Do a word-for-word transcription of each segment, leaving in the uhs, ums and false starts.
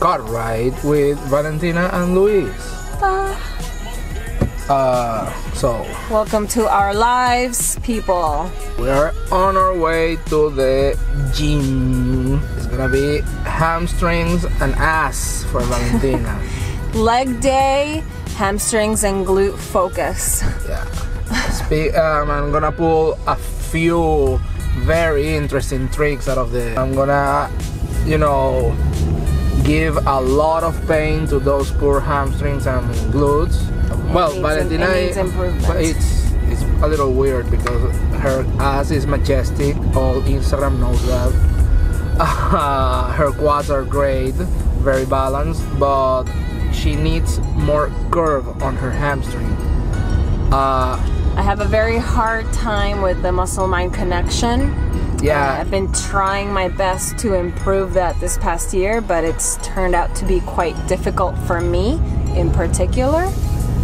Cartwright with Valentina and Luis. Bye. Uh, so welcome to our lives, people. We are on our way to the gym. It's gonna be hamstrings and ass for Valentina. Leg day, hamstrings and glute focus. Yeah. Spe um, I'm gonna pull a few very interesting tricks out of this. I'm gonna, you know, give a lot of pain to those poor hamstrings and glutes. Well, Valentina, it's it's a little weird because her ass is majestic. All Instagram knows that. Uh, her quads are great, very balanced, but she needs more curve on her hamstring. Uh, I have a very hard time with the muscle-mind connection. Yeah, uh, I've been trying my best to improve that this past year, but it's turned out to be quite difficult for me in particular.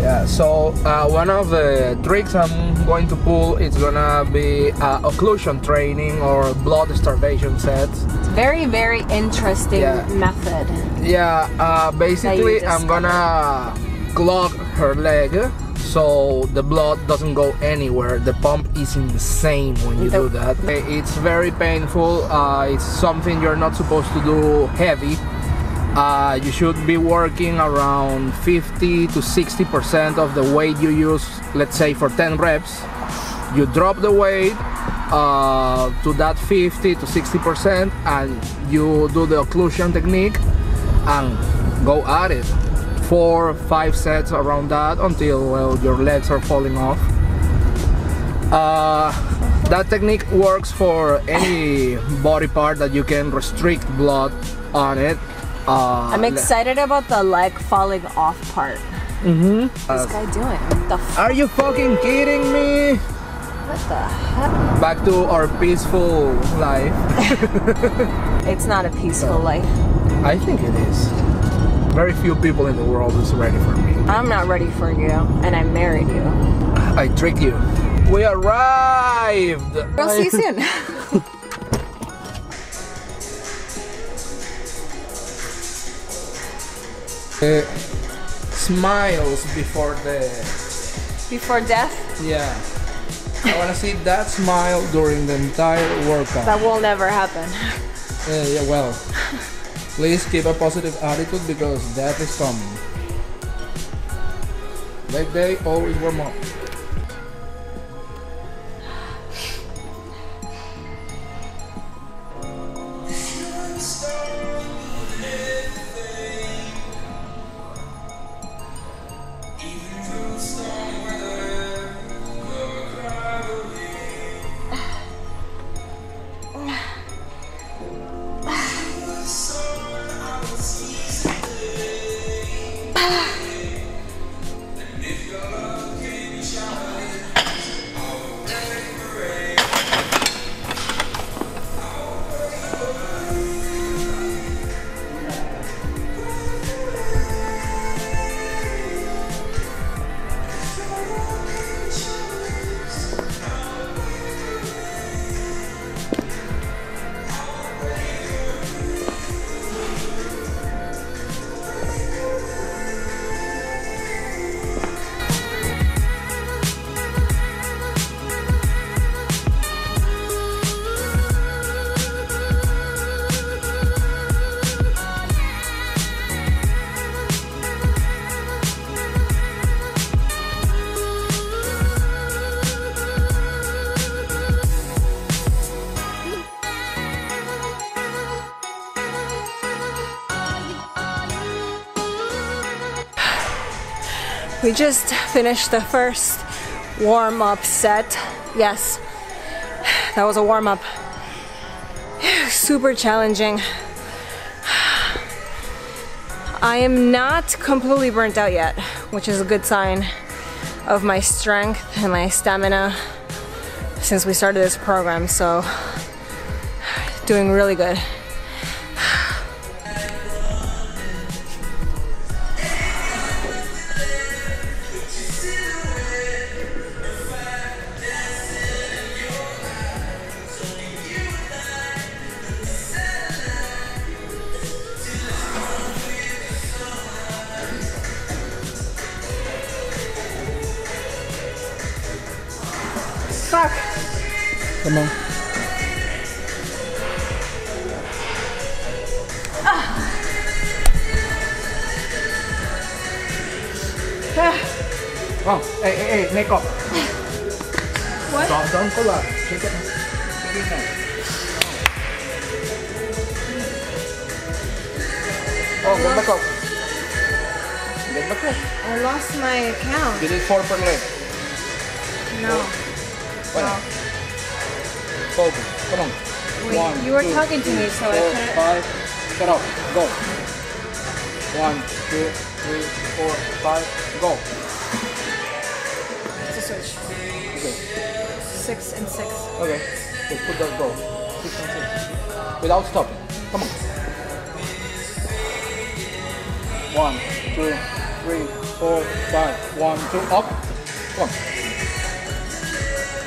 Yeah, so uh, one of the tricks I'm going to pull is gonna be uh, occlusion training or blood starvation sets. It's very, very interesting yeah. method. Yeah, uh, basically I'm gonna clog her leg so the blood doesn't go anywhere. The pump is insane when you the do that. It's very painful. Uh, it's something you're not supposed to do heavy. Uh, you should be working around fifty to sixty percent of the weight you use, let's say for ten reps. You drop the weight uh, to that fifty to sixty percent and you do the occlusion technique and go at it. Four, five sets around that until well, your legs are falling off. Uh, that technique works for any body part that you can restrict blood on it. Uh, I'm excited about the leg falling off part. Mm-hmm. What's this guy doing? What the f- Are you fucking kidding me? What the heck? Back to our peaceful life. It's not a peaceful so, life. I think it is. Very few people in the world is ready for me. I'm not ready for you, and I married you. I tricked you. We arrived! We'll see you soon. Uh, smiles before the before death. Yeah, I want to see that smile during the entire workout. That will never happen. Uh, yeah, well, please keep a positive attitude because death is coming. Leg day, always warm up. We just finished the first warm-up set. Yes, that was a warm-up. Super challenging. I am not completely burnt out yet, which is a good sign of my strength and my stamina since we started this program, so doing really good. Come on. Ah. Oh, hey, hey, hey, make up. What? Don't, don't pull up. Shake it. Shake it down. Oh, get back up. Get back up. I lost my count. You did four per leg. No. Four. No. Four. Come on. Wait, one, you were two, talking to me, so four, I couldn't. Five. Shut up. Go. One, two, three, four, five. Go. It's a switch. Okay. Six and six. Okay. So put that go. Six and six. Without stopping. Come on. One, two, three, four, five. One, two, up. Come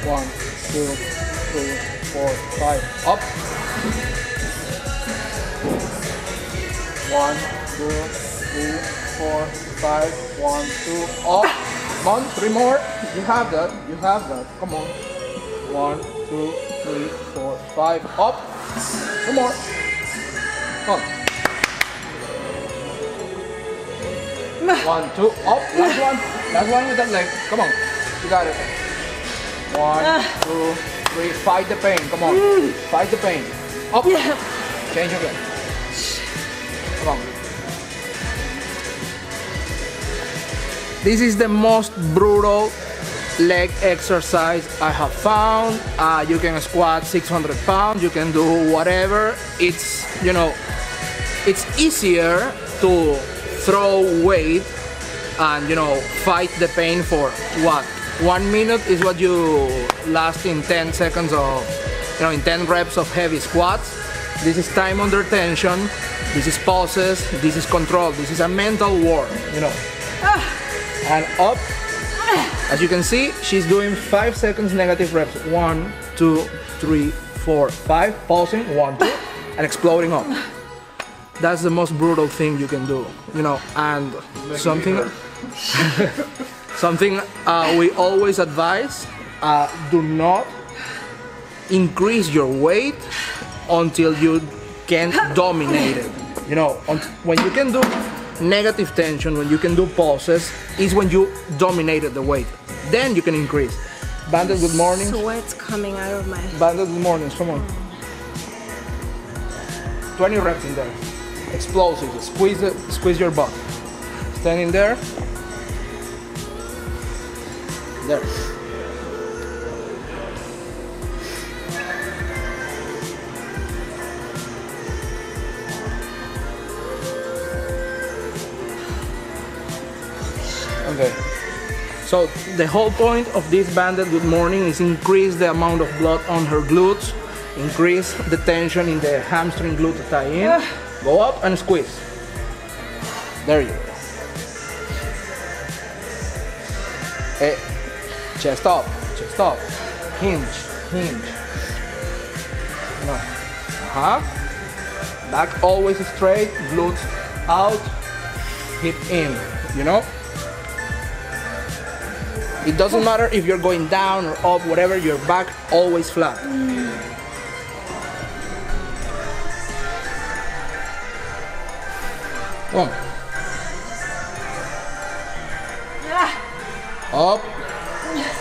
on. One, two, three, four, five. Up. One, two, three, four, five. One, two, up. Come on, three more. You have that. You have that. Come on. One, two, three, four, five. Up. Two more. Come on. One, two, up, last one, last one with that leg, come on, you got it. One, two, three, fight the pain, come on, fight the pain, up, change again, come on. This is the most brutal leg exercise I have found. Uh, you can squat six hundred pounds, you can do whatever. It's, you know, it's easier to throw weight and, you know, fight the pain for what? One minute is what you last in ten seconds of, you know, in ten reps of heavy squats. This is time under tension. This is pauses. This is control. This is a mental war, you know. And up. As you can see, she's doing five seconds negative reps. One, two, three, four, five. Pausing. One, two. And exploding up. That's the most brutal thing you can do, you know, and something something uh, we always advise, uh, do not increase your weight until you can dominate it. You know, when you can do negative tension, when you can do pauses, is when you dominated the weight. Then you can increase. Bandit, good mornings. Sweat's coming out of my head. Bandit, good mornings, come on. twenty reps in there. Explosive, squeeze it, squeeze your butt. Stand in there. There. Okay. So the whole point of this bandit good morning is increase the amount of blood on her glutes, increase the tension in the hamstring glute tie in. Go up and squeeze. There you go. Hey, chest up, chest up. Hinge, hinge. No. Uh huh. Back always straight. Glutes out. Hip in. You know. It doesn't matter if you're going down or up, whatever. Your back always flat. Come on. Yeah. Up. Yeah.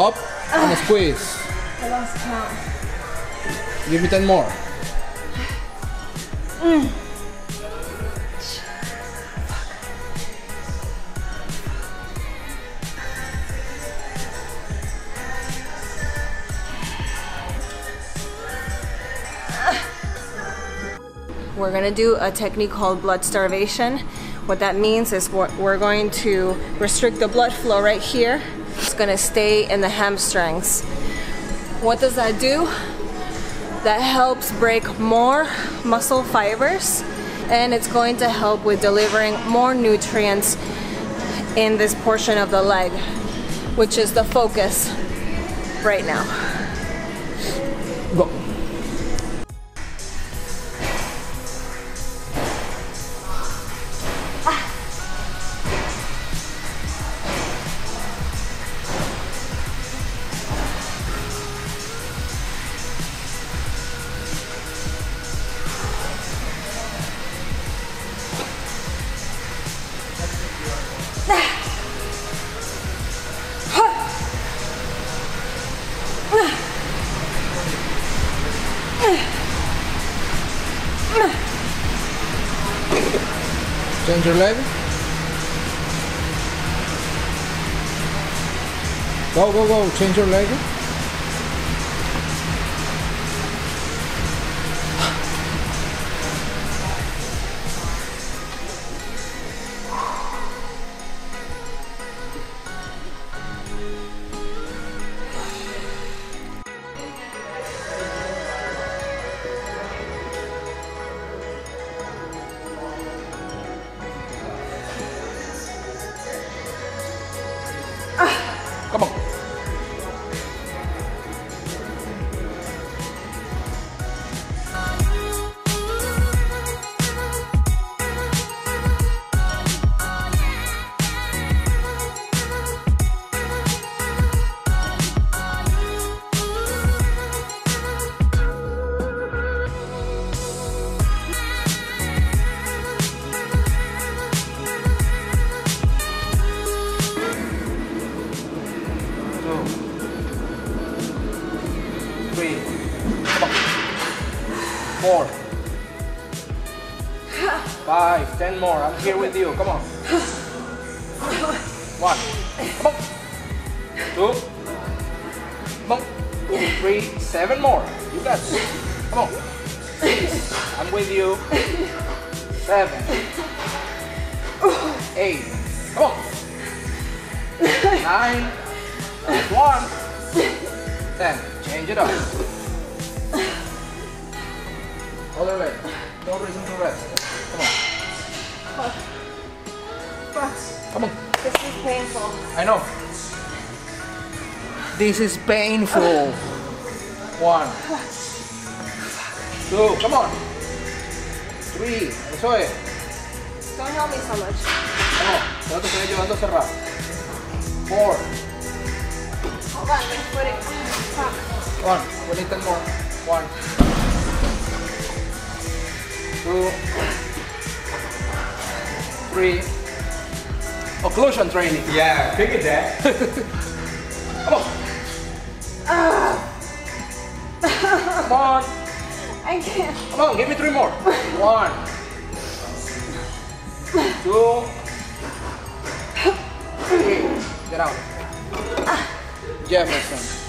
Up. Uh, and squeeze. I lost count. Give me ten more. Mm. We're gonna do a technique called blood starvation. What that means is we're going to restrict the blood flow right here. It's gonna stay in the hamstrings. What does that do? That helps break more muscle fibers, and it's going to help with delivering more nutrients in this portion of the leg, which is the focus right now. Go. change your leg. Go, go, go, change your leg. Come on. Four, five, ten more. I'm here with you. Come on. One, come on. Two, come on. Three, seven more. You got it. Come on. Six, I'm with you. Seven, eight, come on. Nine, one, ten. Change it up. Other leg. No reason to rest. Come on. But come on. This is painful. I know. This is painful. One. Two. Come on. Three. Eso es. Don't help me so much. Come on. No te estoy ayudando a cerrar. Four. Hold on. Let's put it. One. We need ten more. One. Two, three. Occlusion training. Yeah, figure that. Come on. Uh. Come on. I can't. Come on, give me three more. One, two, three. Get out. Jefferson.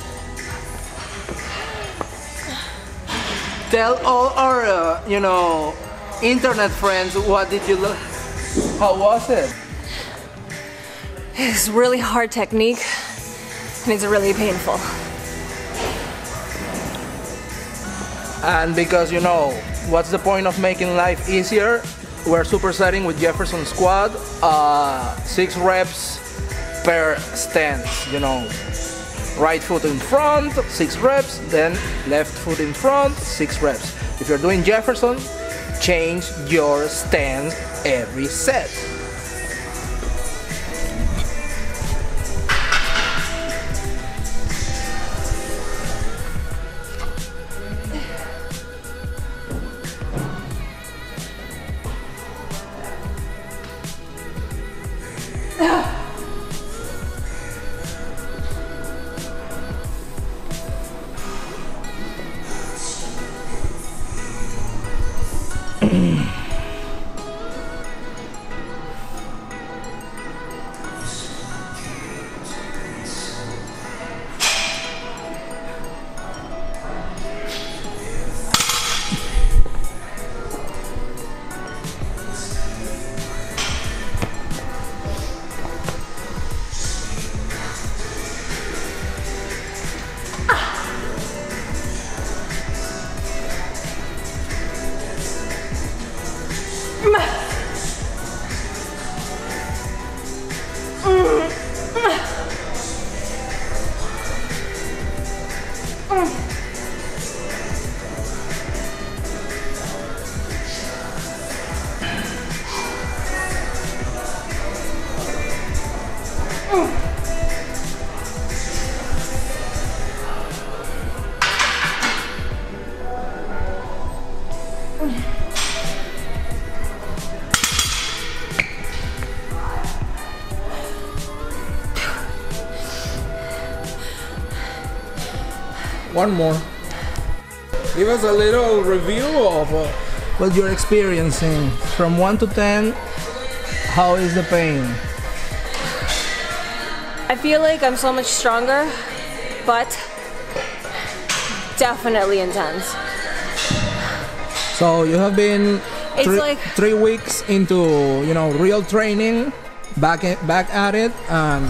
Tell all our, uh, you know, internet friends, what did you look? How was it? It's a really hard technique, and it's really painful. And because, you know, what's the point of making life easier? We're supersetting with Jefferson squat, uh, six reps per stance, you know. Right foot in front, six reps, then left foot in front, six reps. If you're doing Jefferson, change your stance every set. One more. Give us a little review of uh, what you're experiencing from one to ten. How is the pain? I feel like I'm so much stronger, but definitely intense. So you have been it's three, like three weeks into, you know, real training, back back at it. And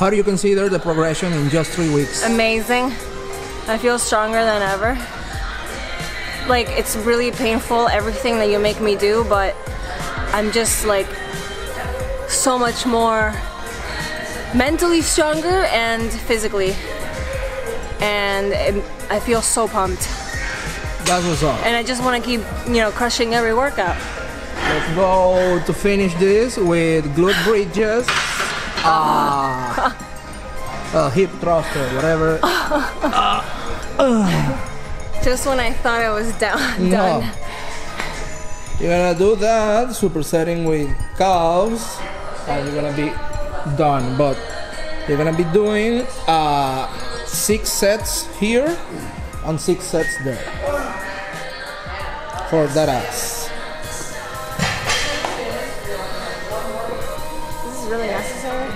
how do you consider the progression in just three weeks? Amazing. I feel stronger than ever. Like, it's really painful, everything that you make me do, but I'm just like so much more mentally stronger and physically. And it, I feel so pumped. That's what's up. And I just want to keep, you know, crushing every workout. Let's go to finish this with glute bridges. Ah. Uh, hip thruster, whatever. uh, uh. Just when I thought I was down, no. done. You're gonna do that, supersetting with calves, and you're gonna be done. But you're gonna be doing uh, six sets here and six sets there for that ass. This is really necessary.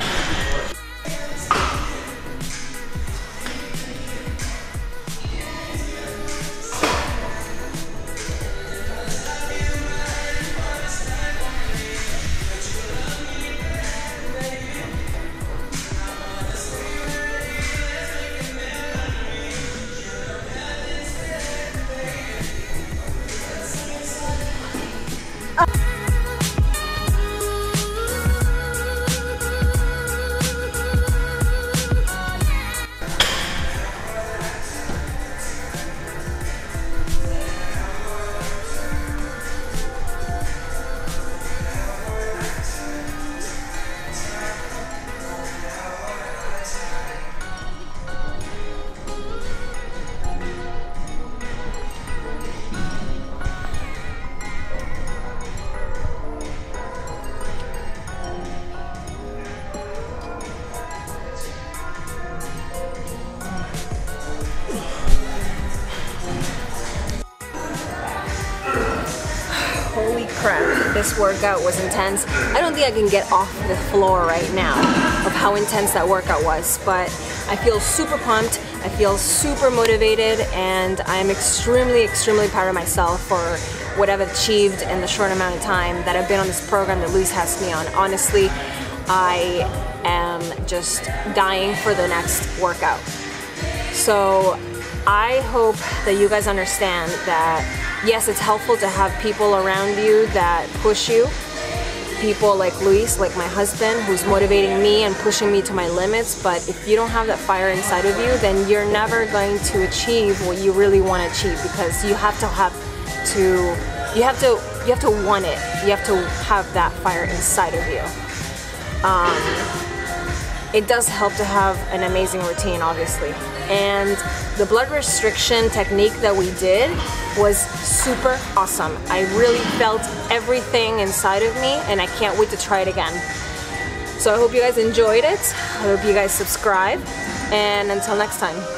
Holy crap, this workout was intense. I don't think I can get off the floor right now of how intense that workout was, but I feel super pumped, I feel super motivated, and I'm extremely, extremely proud of myself for what I've achieved in the short amount of time that I've been on this program that Luis has me on. Honestly, I am just dying for the next workout. So I hope that you guys understand that yes, it's helpful to have people around you that push you. People like Luis, like my husband, who's motivating me and pushing me to my limits. But if you don't have that fire inside of you, then you're never going to achieve what you really want to achieve, because you have to have to, you have to, you have to want it. You have to have that fire inside of you. Um, it does help to have an amazing routine, obviously. And the blood restriction technique that we did was super awesome. I really felt everything inside of me, and I can't wait to try it again. So I hope you guys enjoyed it. I hope you guys subscribe, and until next time.